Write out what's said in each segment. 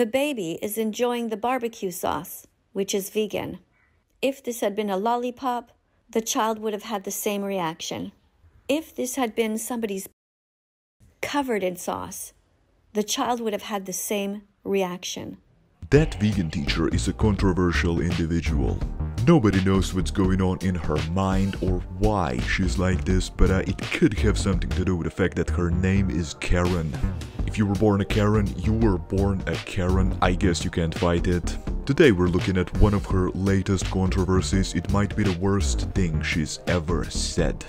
The baby is enjoying the barbecue sauce, which is vegan. If this had been a lollipop, the child would have had the same reaction. If this had been somebody's covered in sauce, the child would have had the same reaction. That vegan teacher is a controversial individual. Nobody knows what's going on in her mind or why she's like this, but it could have something to do with the fact that her name is Karen. If you were born a Karen, you were born a Karen. I guess you can't fight it. Today we're looking at one of her latest controversies. It might be the worst thing she's ever said.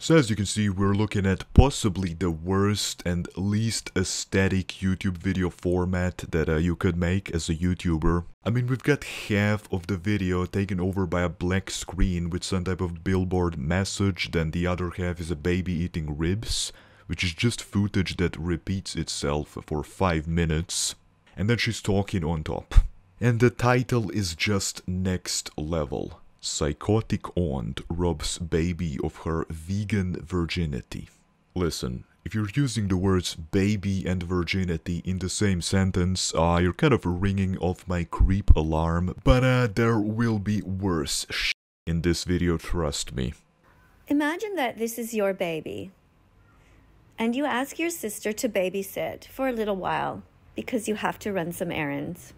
So as you can see, we're looking at possibly the worst and least aesthetic YouTube video format that you could make as a YouTuber. I mean, we've got half of the video taken over by a black screen with some type of billboard message, then the other half is a baby eating ribs, which is just footage that repeats itself for 5 minutes, and then she's talking on top. And the title is just next level. Psychotic aunt robs baby of her vegan virginity. Listen, if you're using the words baby and virginity in the same sentence, you're kind of ringing off my creep alarm, but there will be worse shit in this video, trust me. Imagine that this is your baby, and you ask your sister to babysit for a little while because you have to run some errands.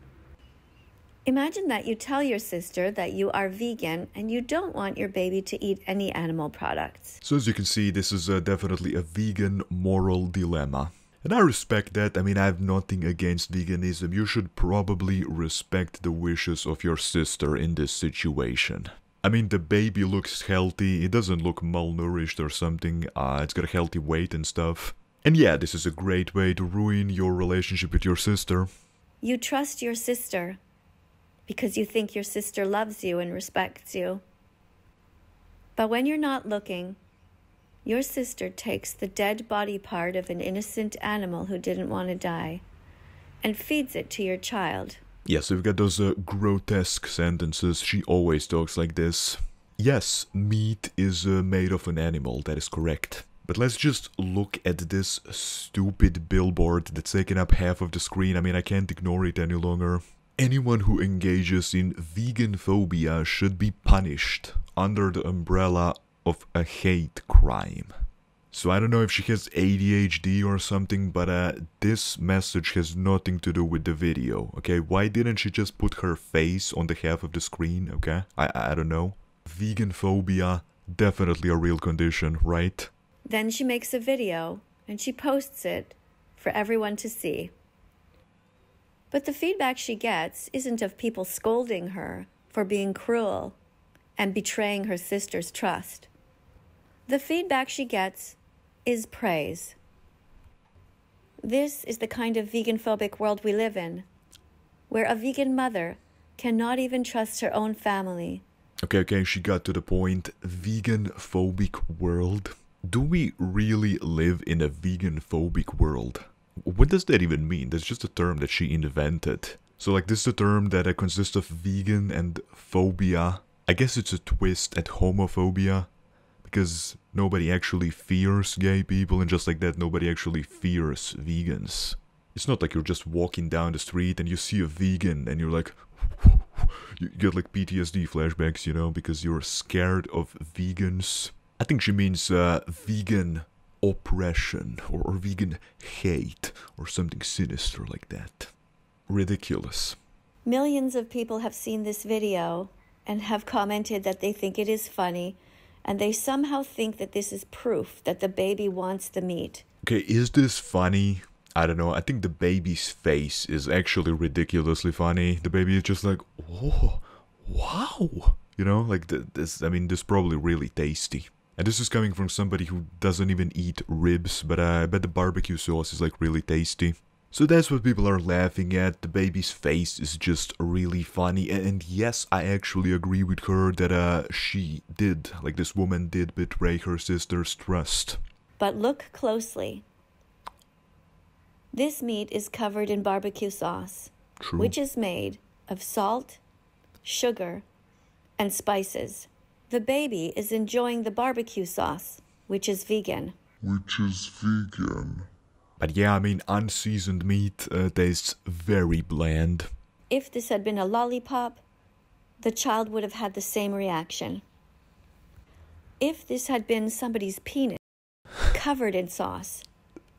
Imagine that you tell your sister that you are vegan and you don't want your baby to eat any animal products. So as you can see, this is definitely a vegan moral dilemma. And I respect that. I mean, I have nothing against veganism. You should probably respect the wishes of your sister in this situation. I mean, the baby looks healthy. It doesn't look malnourished or something. It's got a healthy weight and stuff. And yeah, this is a great way to ruin your relationship with your sister. You trust your sister because you think your sister loves you and respects you. But when you're not looking, your sister takes the dead body part of an innocent animal who didn't want to die and feeds it to your child. Yes, we've got those grotesque sentences. She always talks like this. Yes, meat is made of an animal, that is correct. But let's just look at this stupid billboard that's taking up half of the screen. I mean, I can't ignore it any longer. Anyone who engages in vegan phobia should be punished under the umbrella of a hate crime. So I don't know if she has ADHD or something, but this message has nothing to do with the video, okay? Why didn't she just put her face on the half of the screen, okay? I don't know. Vegan phobia, definitely a real condition, right? Then she makes a video and she posts it for everyone to see. But the feedback she gets isn't of people scolding her for being cruel and betraying her sister's trust. The feedback she gets is praise. This is the kind of vegan-phobic world we live in, where a vegan mother cannot even trust her own family. Okay, she got to the point. Vegan-phobic world? Do we really live in a vegan-phobic world? What does that even mean? That's just a term that she invented. So like, this is a term that consists of vegan and phobia. I guess it's a twist at homophobia, because nobody actually fears gay people, and just like that, nobody actually fears vegans. It's not like you're just walking down the street and you see a vegan and you're like, you get like PTSD flashbacks, you know, because you're scared of vegans. I think she means vegan oppression or vegan hate or something sinister like that. Ridiculous. Millions of people have seen this video and have commented that they think it is funny, and they somehow think that this is proof that the baby wants the meat. Okay, is this funny? I don't know. I think the baby's face is actually ridiculously funny. The baby is just like, oh, wow. You know, like this, I mean, this is probably really tasty. And this is coming from somebody who doesn't even eat ribs, but I bet the barbecue sauce is like really tasty. So that's what people are laughing at. The baby's face is just really funny. And yes, I actually agree with her that she did, like this woman did betray her sister's trust. But look closely. This meat is covered in barbecue sauce. True. Which is made of salt, sugar, and spices. The baby is enjoying the barbecue sauce, which is vegan. But yeah, I mean, unseasoned meat tastes very bland. If this had been a lollipop, the child would have had the same reaction. If this had been somebody's penis covered in sauce,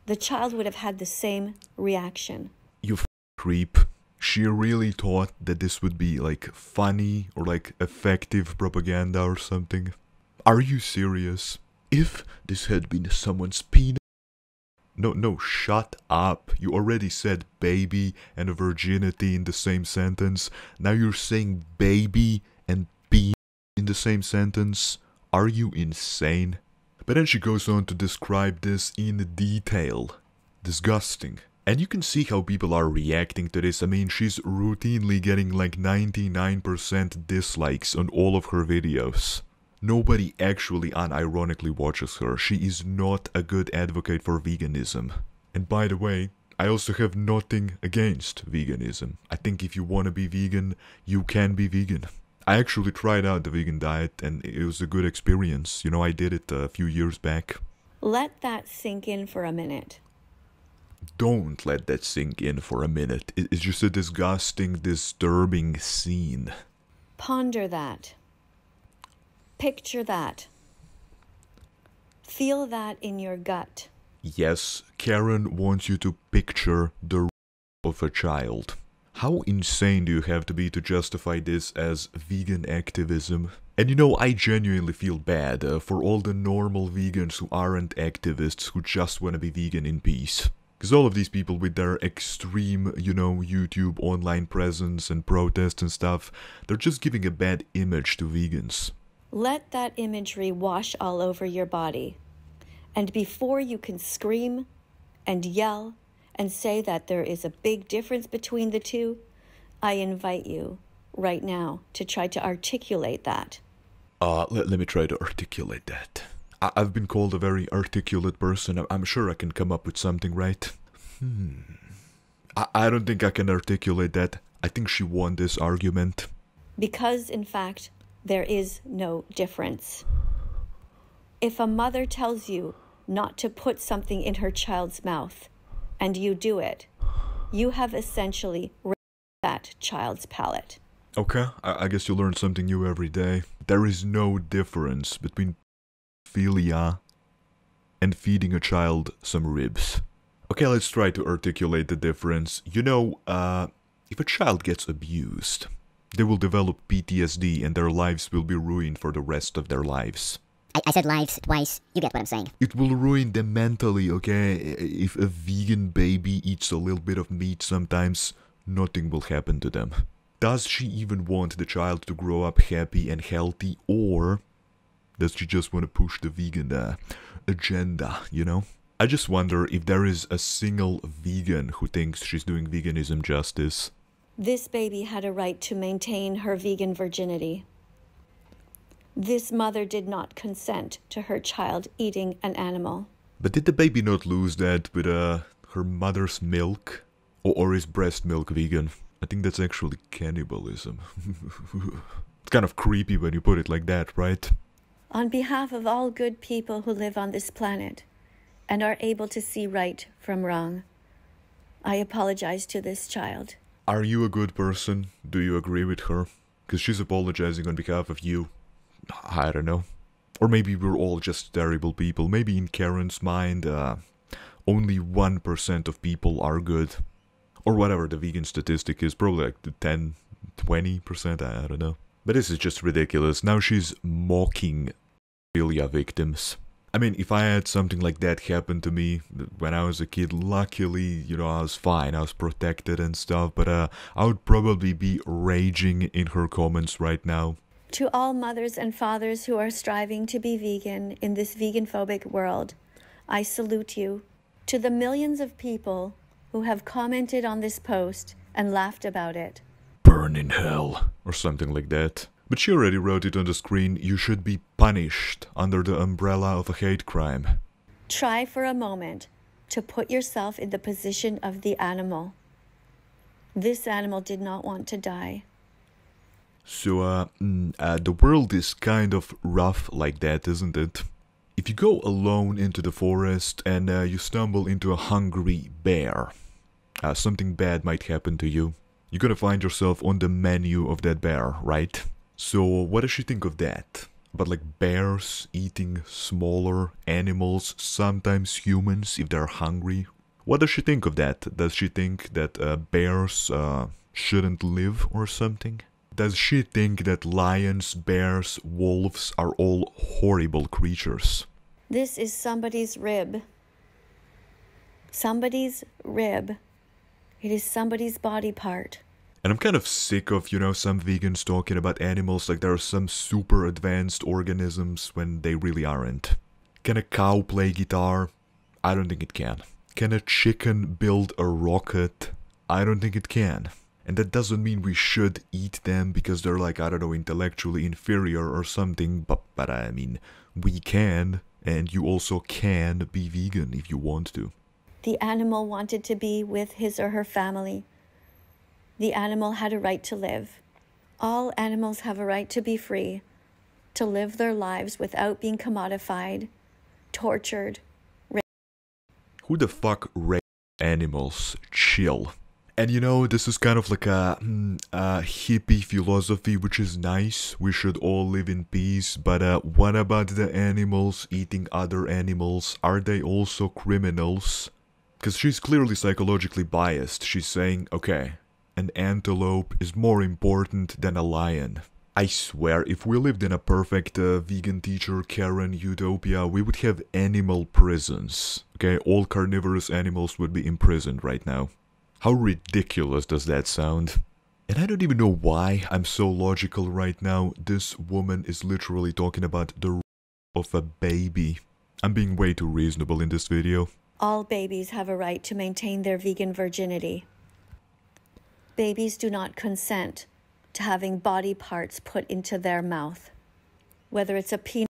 the child would have had the same reaction. You creep. She really thought that this would be like funny or like effective propaganda or something. Are you serious? If this had been someone's penis... No, shut up. You already said baby and virginity in the same sentence. Now you're saying baby and penis in the same sentence. Are you insane? But then she goes on to describe this in detail. Disgusting. And you can see how people are reacting to this. I mean, she's routinely getting like 99% dislikes on all of her videos. Nobody actually unironically watches her. She is not a good advocate for veganism. And by the way, I also have nothing against veganism. I think if you want to be vegan, you can be vegan. I actually tried out the vegan diet and it was a good experience. You know, I did it a few years back. Let that sink in for a minute. Don't let that sink in for a minute. It's just a disgusting, disturbing scene. Ponder that. Picture that. Feel that in your gut. Yes, Karen wants you to picture the of a child. How insane do you have to be to justify this as vegan activism? And you know, I genuinely feel bad for all the normal vegans who aren't activists, who just want to be vegan in peace. Because all of these people with their extreme, you know, YouTube online presence and protests and stuff, they're just giving a bad image to vegans. Let that imagery wash all over your body. And before you can scream and yell and say that there is a big difference between the two, I invite you right now to try to articulate that. Let me try to articulate that. I've been called a very articulate person. I'm sure I can come up with something, right? I don't think I can articulate that. I think she won this argument. Because, in fact, there is no difference. If a mother tells you not to put something in her child's mouth, and you do it, you have essentially raped that child's palate. Okay, I guess you learn something new every day. There is no difference between philia and feeding a child some ribs. Okay, let's try to articulate the difference. You know, if a child gets abused, they will develop PTSD and their lives will be ruined for the rest of their lives. I said lives twice, you get what I'm saying. It will ruin them mentally, okay? If a vegan baby eats a little bit of meat sometimes, nothing will happen to them. Does she even want the child to grow up happy and healthy, or does she just want to push the vegan agenda, you know? I just wonder if there is a single vegan who thinks she's doing veganism justice. This baby had a right to maintain her vegan virginity. This mother did not consent to her child eating an animal. But did the baby not lose that with her mother's milk? Or is breast milk vegan? I think that's actually cannibalism. It's kind of creepy when you put it like that, right? On behalf of all good people who live on this planet and are able to see right from wrong, I apologize to this child. Are you a good person? Do you agree with her? Because she's apologizing on behalf of you. I don't know. Or maybe we're all just terrible people. Maybe in Karen's mind, only 1% of people are good. Or whatever the vegan statistic is, probably like 10, 20%, I don't know. But this is just ridiculous. Now she's mocking philia victims. I mean, if I had something like that happen to me when I was a kid, luckily, you know, I was fine, I was protected and stuff, but I would probably be raging in her comments right now. To all mothers and fathers who are striving to be vegan in this vegan-phobic world, I salute you. To the millions of people who have commented on this post and laughed about it, burn in hell, or something like that. But she already wrote it on the screen, you should be punished under the umbrella of a hate crime. Try for a moment to put yourself in the position of the animal. This animal did not want to die. So, the world is kind of rough like that, isn't it? If you go alone into the forest and you stumble into a hungry bear, something bad might happen to you. You're gonna find yourself on the menu of that bear, right? So what does she think of that? But like bears eating smaller animals, sometimes humans if they're hungry. What does she think of that? Does she think that bears shouldn't live or something? Does she think that lions, bears, wolves are all horrible creatures? This is somebody's rib. Somebody's rib. It is somebody's body part. And I'm kind of sick of, you know, some vegans talking about animals like there are some super advanced organisms when they really aren't. Can a cow play guitar? I don't think it can. Can a chicken build a rocket? I don't think it can. And that doesn't mean we should eat them because they're like, I don't know, intellectually inferior or something, but I mean, we can, and you also can be vegan if you want to. The animal wanted to be with his or her family. The animal had a right to live. All animals have a right to be free, to live their lives without being commodified, tortured, raped. Who the fuck rapes animals? Chill. And you know, this is kind of like a hippie philosophy, which is nice. We should all live in peace. But what about the animals eating other animals? Are they also criminals? Because she's clearly psychologically biased. She's saying, okay, an antelope is more important than a lion. I swear, if we lived in a perfect vegan teacher Karen utopia, we would have animal prisons. Okay, all carnivorous animals would be imprisoned right now. How ridiculous does that sound? And I don't even know why I'm so logical right now. This woman is literally talking about the rape of a baby. I'm being way too reasonable in this video. All babies have a right to maintain their vegan virginity. Babies do not consent to having body parts put into their mouth, whether it's a penis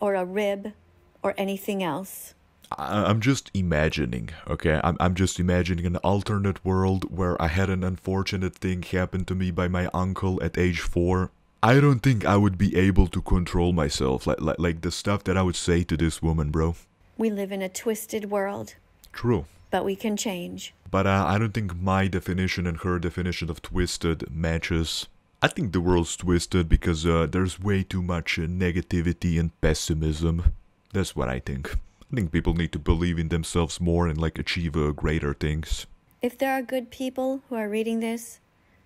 or a rib or anything else. I'm just imagining, okay? I'm just imagining an alternate world where I had an unfortunate thing happen to me by my uncle at age 4. I don't think I would be able to control myself, like the stuff that I would say to this woman, bro. We live in a twisted world. True. But we can change. But I don't think my definition and her definition of twisted matches. I think the world's twisted because there's way too much negativity and pessimism. That's what I think. I think people need to believe in themselves more and like achieve greater things. If there are good people who are reading this,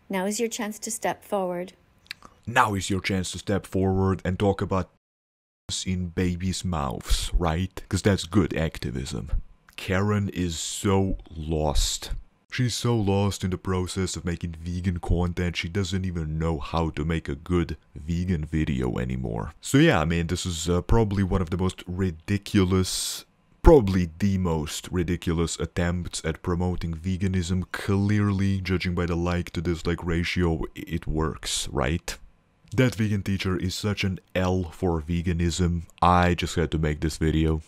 now is your chance to step forward. Now is your chance to step forward and talk about in babies' mouths, right? Because that's good activism. Karen is so lost. She's so lost in the process of making vegan content, she doesn't even know how to make a good vegan video anymore. So yeah, I mean, this is probably one of the most ridiculous, probably the most ridiculous attempts at promoting veganism. Clearly, judging by the like to dislike ratio, it works, right? That Vegan Teacher is such an L for veganism. I just had to make this video.